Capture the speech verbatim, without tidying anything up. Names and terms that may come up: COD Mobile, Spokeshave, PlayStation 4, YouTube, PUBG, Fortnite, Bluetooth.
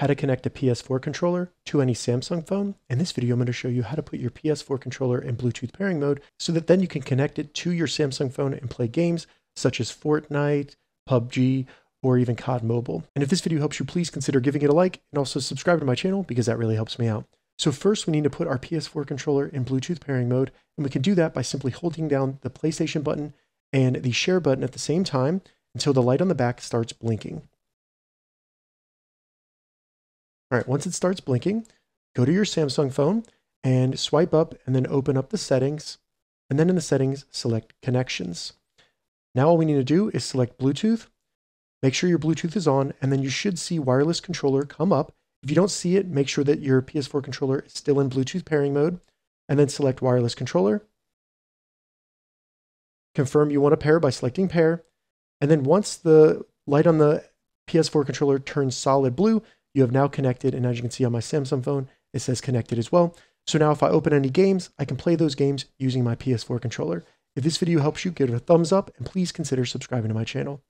how to connect a P S four controller to any Samsung phone. In this video, I'm going to show you how to put your P S four controller in Bluetooth pairing mode so that then you can connect it to your Samsung phone and play games such as Fortnite, P U B G, or even C O D Mobile. And if this video helps you, please consider giving it a like and also subscribe to my channel because that really helps me out. So first, we need to put our P S four controller in Bluetooth pairing mode, and we can do that by simply holding down the PlayStation button and the share button at the same time until the light on the back starts blinking. All right, once it starts blinking, go to your Samsung phone and swipe up and then open up the settings. And then in the settings, select connections. Now all we need to do is select Bluetooth. Make sure your Bluetooth is on, and then you should see wireless controller come up. If you don't see it, make sure that your P S four controller is still in Bluetooth pairing mode, and then select wireless controller. Confirm you want to pair by selecting pair. And then once the light on the P S four controller turns solid blue, you have now connected, and as you can see on my Samsung phone, it says connected as well. So now if I open any games, I can play those games using my P S four controller. If this video helps you, give it a thumbs up, and please consider subscribing to my channel.